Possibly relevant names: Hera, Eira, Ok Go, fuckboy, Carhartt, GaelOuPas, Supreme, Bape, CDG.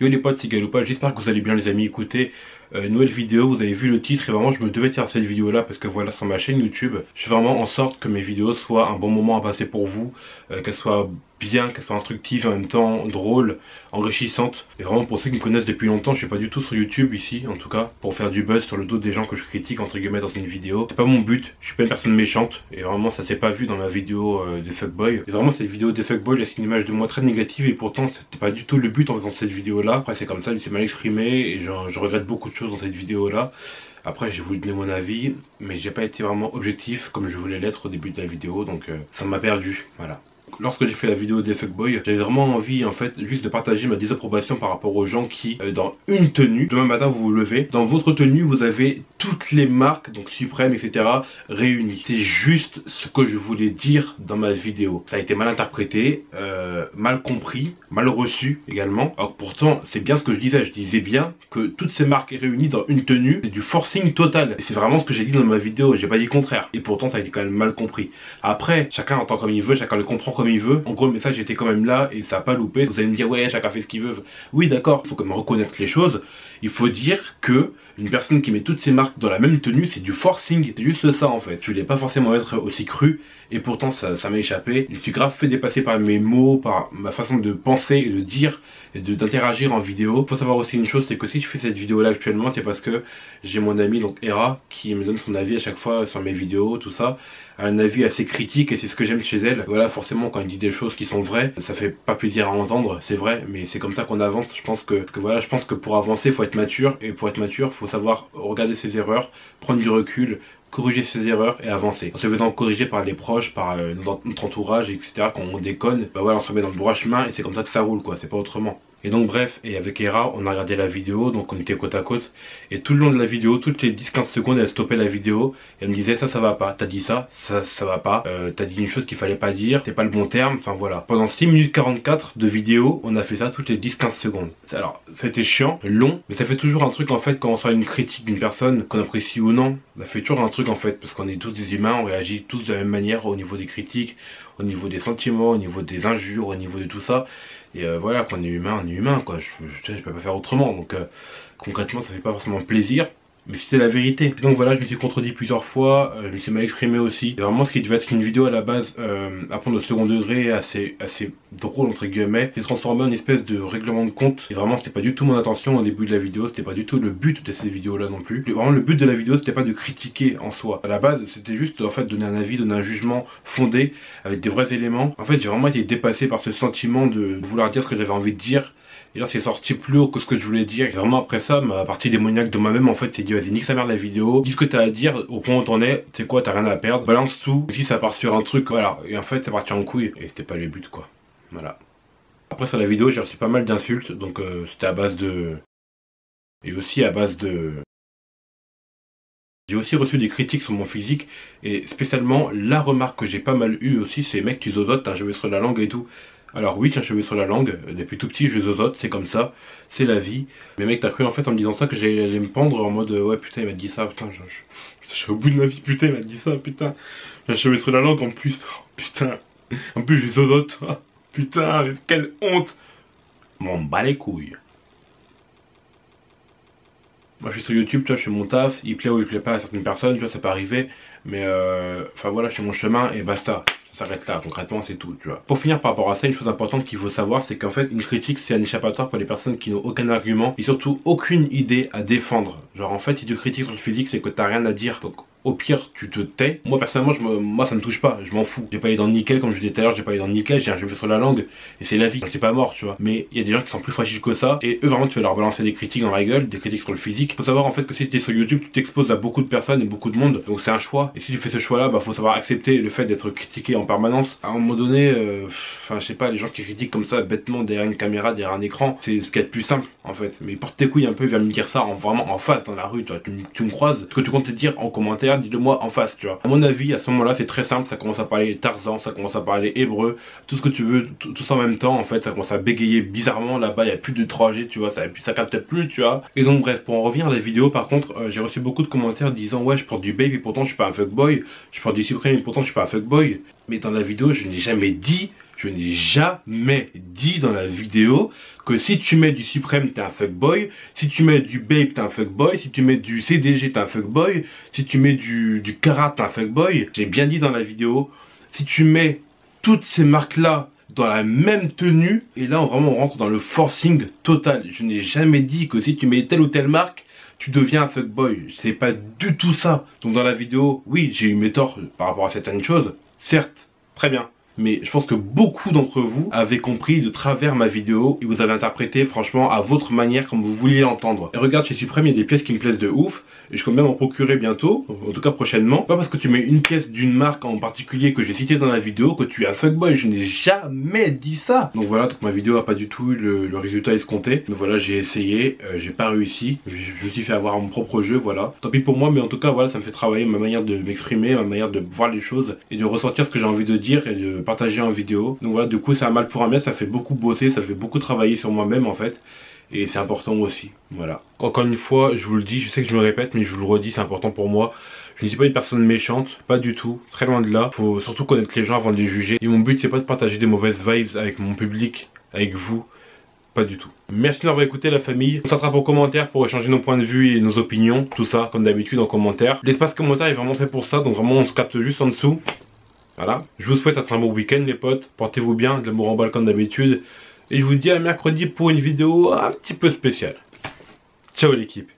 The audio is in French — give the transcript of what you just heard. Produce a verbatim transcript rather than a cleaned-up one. Yo les potes, c'est GaelOuPas, j'espère que vous allez bien les amis. Écoutez, euh, nouvelle vidéo, vous avez vu le titre et vraiment je me devais de faire cette vidéo là parce que voilà, sur ma chaîne YouTube, je fais vraiment en sorte que mes vidéos soient un bon moment à passer pour vous, euh, qu'elles soient bien, qu'elles soient instructives, en même temps drôles, enrichissantes. Et vraiment pour ceux qui me connaissent depuis longtemps, je suis pas du tout sur YouTube ici, en tout cas, pour faire du buzz sur le dos des gens que je critique entre guillemets dans une vidéo. C'est pas mon but, je suis pas une personne méchante et vraiment ça s'est pas vu dans ma vidéo euh, de fuckboy. Et vraiment cette vidéo de fuckboy laisse une image de moi très négative et pourtant c'était pas du tout le but en faisant cette vidéo là. Après c'est comme ça, je me suis mal exprimé et je, je regrette beaucoup de choses dans cette vidéo là. Après j'ai voulu donner mon avis mais j'ai pas été vraiment objectif comme je voulais l'être au début de la vidéo, donc euh, ça m'a perdu, voilà. Lorsque j'ai fait la vidéo des fuckboys, j'avais vraiment envie en fait juste de partager ma désapprobation par rapport aux gens qui, euh, dans une tenue, demain matin vous vous levez, dans votre tenue vous avez toutes les marques, donc Supreme, et cetera réunies. C'est juste ce que je voulais dire dans ma vidéo. Ça a été mal interprété, euh, mal compris, mal reçu également. Alors pourtant c'est bien ce que je disais, je disais bien que toutes ces marques réunies dans une tenue, c'est du forcing total. Et c'est vraiment ce que j'ai dit dans ma vidéo, j'ai pas dit le contraire. Et pourtant ça a été quand même mal compris. Après, chacun entend comme il veut, chacun le comprend comme il veut. En gros le message était quand même là et ça a pas loupé. Vous allez me dire ouais chacun fait ce qu'il veut. Oui d'accord, il faut quand même reconnaître les choses. Il faut dire que une personne qui met toutes ses marques dans la même tenue, c'est du forcing, c'est juste ça en fait. Je voulais pas forcément être aussi cru et pourtant ça, ça m'a échappé. Je suis grave fait dépasser par mes mots, par ma façon de penser et de dire et d'interagir en vidéo. Faut savoir aussi une chose, c'est que si je fais cette vidéo là actuellement, c'est parce que j'ai mon ami donc Hera qui me donne son avis à chaque fois sur mes vidéos, tout ça. Un avis assez critique et c'est ce que j'aime chez elle. Voilà, forcément quand elle dit des choses qui sont vraies, ça fait pas plaisir à entendre, c'est vrai, mais c'est comme ça qu'on avance. Je pense que, parce que voilà, je pense que pour avancer, faut être mature et pour être mature, faut savoir regarder ses erreurs, prendre du recul, corriger ses erreurs et avancer. En se faisant corriger par les proches, par euh, notre entourage, et cetera. Quand on déconne, bah voilà, on se met dans le droit chemin et c'est comme ça que ça roule quoi, c'est pas autrement. Et donc bref, et avec Eira, on a regardé la vidéo, donc on était côte à côte. Et tout le long de la vidéo, toutes les dix quinze secondes, elle stoppait la vidéo. Et elle me disait ça, ça va pas. T'as dit ça, ça, ça va pas. Euh, T'as dit une chose qu'il fallait pas dire, c'est pas le bon terme, enfin voilà. Pendant six minutes quarante-quatre de vidéo, on a fait ça toutes les dix quinze secondes. Alors, c'était chiant, long, mais ça fait toujours un truc en fait quand on sort une critique d'une personne, qu'on apprécie ou non. Ça fait toujours un truc en fait, parce qu'on est tous des humains, on réagit tous de la même manière au niveau des critiques, au niveau des sentiments, au niveau des injures, au niveau de tout ça. Et euh, voilà, quand on est humain, on est humain quoi, je, je, je peux pas faire autrement, donc euh, concrètement ça fait pas forcément plaisir, mais c'était la vérité. Et donc voilà, je me suis contredit plusieurs fois, euh, je me suis mal exprimé aussi. Et vraiment ce qui devait être une vidéo à la base, euh, à prendre au second degré, assez, assez drôle entre guillemets, s'est transformé en espèce de règlement de compte. Et vraiment c'était pas du tout mon intention au début de la vidéo, c'était pas du tout le but de ces vidéos là non plus. Et vraiment le but de la vidéo c'était pas de critiquer en soi. À la base c'était juste en fait donner un avis, donner un jugement fondé avec des vrais éléments. En fait j'ai vraiment été dépassé par ce sentiment de vouloir dire ce que j'avais envie de dire. Et là c'est sorti plus haut que ce que je voulais dire. Et vraiment après ça, ma partie démoniaque de moi-même en fait c'est dit vas-y nique sa mère de la vidéo, dis ce que t'as à dire, au point où t'en es, tu sais quoi, t'as rien à perdre, balance tout. Et si ça part sur un truc, voilà, et en fait ça partit en couille. Et c'était pas le but quoi, voilà. Après sur la vidéo j'ai reçu pas mal d'insultes, donc euh, c'était à base de... Et aussi à base de... J'ai aussi reçu des critiques sur mon physique et spécialement la remarque que j'ai pas mal eue aussi c'est mec tu zozotes, t'as un cheveu sur la langue et tout. Alors oui, j'ai un cheveu sur la langue, depuis tout petit je zozote, c'est comme ça, c'est la vie. Mais mec t'as cru en fait en me disant ça que j'allais me pendre en mode ouais putain il m'a dit ça, putain je, je, je suis au bout de ma vie, putain il m'a dit ça, putain. J'ai un cheveu sur la langue en plus, oh, putain, en plus je zozote, oh, putain mais quelle honte. M'en bats les couilles. Moi je suis sur YouTube, tu vois, je fais mon taf, il plaît ou il plaît pas à certaines personnes, tu vois, ça peut arriver. Mais euh, enfin voilà, je fais mon chemin et basta. Ça s'arrête là, concrètement c'est tout, tu vois. Pour finir par rapport à ça, une chose importante qu'il faut savoir, c'est qu'en fait une critique c'est un échappatoire pour les personnes qui n'ont aucun argument et surtout aucune idée à défendre. Genre en fait si tu critiques sur le physique c'est que t'as rien à dire, donc au pire tu te tais. Moi personnellement je me... moi ça me touche pas, je m'en fous. J'ai pas les dents nickel comme je disais tout à l'heure, j'ai pas les dents nickel, j'ai un cheveu sur la langue et c'est la vie, je suis pas mort tu vois. Mais il y a des gens qui sont plus fragiles que ça et eux vraiment tu vas leur balancer des critiques dans la gueule, des critiques sur le physique. Faut savoir en fait que si t'es sur YouTube tu t'exposes à beaucoup de personnes et beaucoup de monde, donc c'est un choix. Et si tu fais ce choix là, bah faut savoir accepter le fait d'être critiqué en permanence. À un moment donné, enfin euh, je sais pas, les gens qui critiquent comme ça bêtement derrière une caméra, derrière un écran, c'est ce qu'il y a de plus simple en fait. Mais porte tes couilles un peu, viens me dire ça en, vraiment en face dans la rue, tu vois, tu, tu me croises, ce que tu comptes te dire en commentaire. Dis-le moi en face, tu vois. À mon avis, à ce moment-là, c'est très simple. Ça commence à parler Tarzan, ça commence à parler hébreu, tout ce que tu veux, tout, tout ça en même temps. En fait, ça commence à bégayer bizarrement. Là-bas, il n'y a plus de trois G, tu vois. Ça, ça capte plus, tu vois. Et donc, bref, pour en revenir à la vidéo, par contre, euh, j'ai reçu beaucoup de commentaires disant ouais, je porte du Bape et pourtant je suis pas un fuckboy. Je porte du Supreme et pourtant je suis pas un fuckboy. Mais dans la vidéo, je n'ai jamais dit. Je n'ai jamais dit dans la vidéo que si tu mets du Supreme, t'es un fuckboy. Si tu mets du Bape, t'es un fuckboy. Si tu mets du C D G, t'es un fuckboy. Si tu mets du, du Carhartt, t'es un fuckboy. J'ai bien dit dans la vidéo, si tu mets toutes ces marques-là dans la même tenue, et là on, vraiment, on rentre dans le forcing total. Je n'ai jamais dit que si tu mets telle ou telle marque, tu deviens un fuckboy. C'est pas du tout ça. Donc dans la vidéo, oui, j'ai eu mes torts par rapport à certaines choses, certes, très bien. Mais je pense que beaucoup d'entre vous avez compris de travers ma vidéo et vous avez interprété franchement à votre manière comme vous vouliez l'entendre. Et regarde, chez Supreme, il y a des pièces qui me plaisent de ouf. Et je compte même en procurer bientôt, en tout cas prochainement. Pas parce que tu mets une pièce d'une marque en particulier que j'ai citée dans la vidéo que tu es un fuckboy. Je n'ai jamais dit ça. Donc voilà, donc ma vidéo n'a pas du tout eu le, le résultat escompté. Mais voilà, j'ai essayé, euh, j'ai pas réussi. Je, je me suis fait avoir mon propre jeu, voilà. Tant pis pour moi, mais en tout cas, voilà, ça me fait travailler ma manière de m'exprimer, ma manière de voir les choses et de ressentir ce que j'ai envie de dire et de partager en vidéo. Donc voilà, du coup, c'est un mal pour un bien, ça fait beaucoup bosser, ça fait beaucoup travailler sur moi-même en fait. Et c'est important aussi, voilà. Encore une fois, je vous le dis, je sais que je me répète, mais je vous le redis, c'est important pour moi. Je ne suis pas une personne méchante, pas du tout, très loin de là. Faut surtout connaître les gens avant de les juger. Et mon but, c'est pas de partager des mauvaises vibes avec mon public, avec vous, pas du tout. Merci d'avoir écouté la famille. On s'attrape aux commentaires pour échanger nos points de vue et nos opinions, tout ça, comme d'habitude, en commentaire. L'espace commentaire est vraiment fait pour ça, donc vraiment, on se capte juste en dessous. Voilà. Je vous souhaite un très bon week-end, les potes. Portez-vous bien, de l'amour en balle comme d'habitude. Et je vous dis à mercredi pour une vidéo un petit peu spéciale. Ciao l'équipe.